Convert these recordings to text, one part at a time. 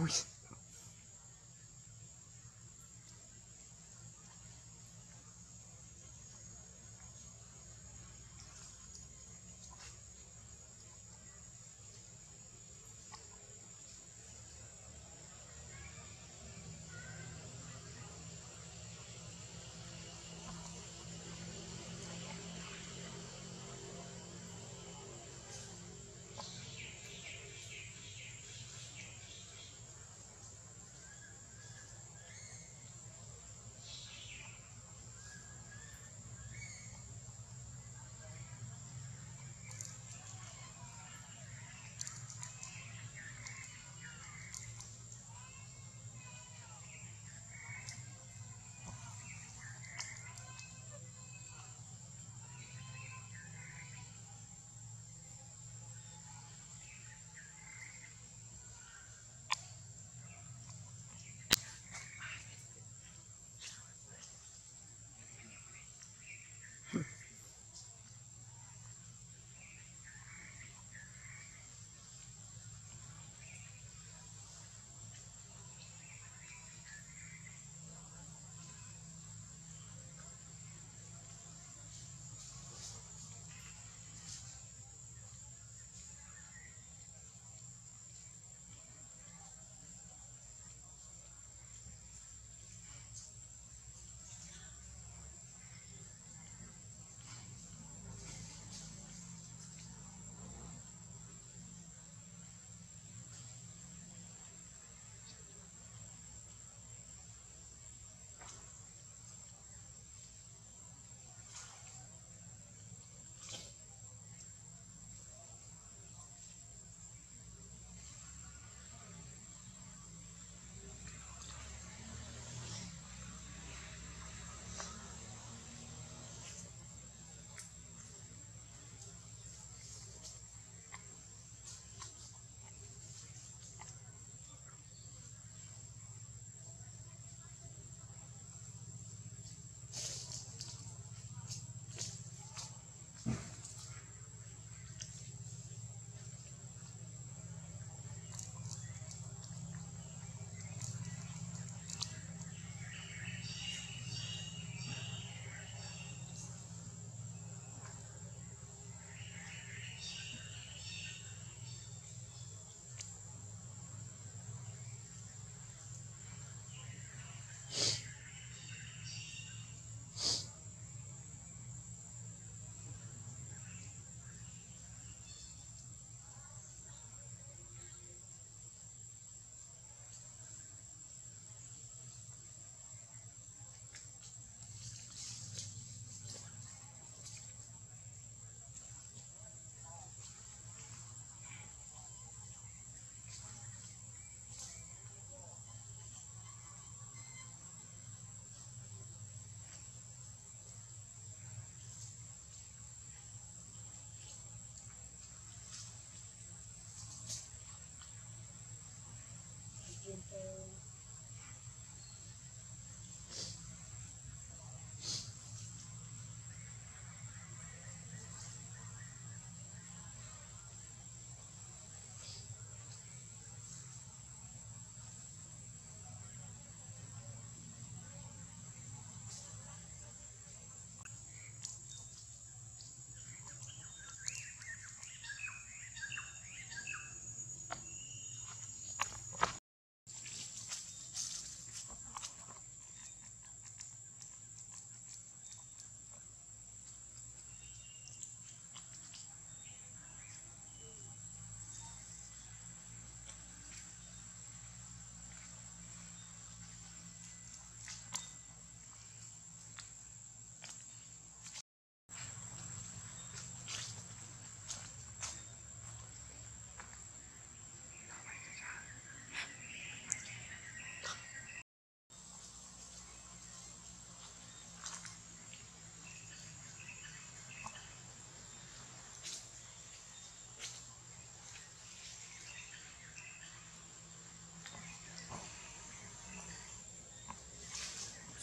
noise.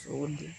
Onde?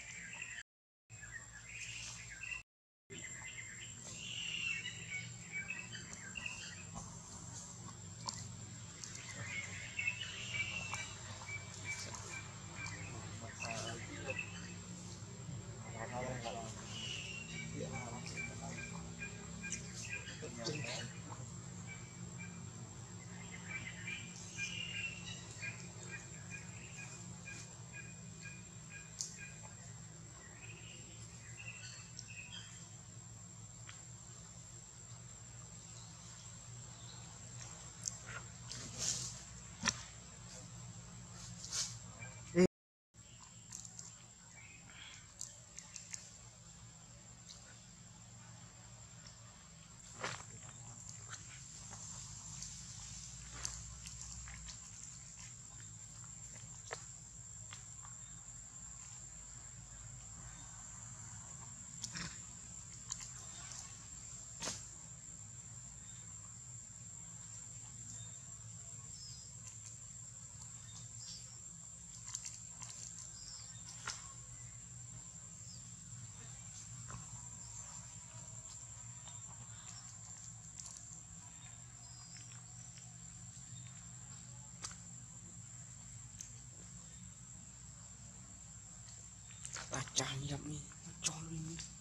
kept me, following me.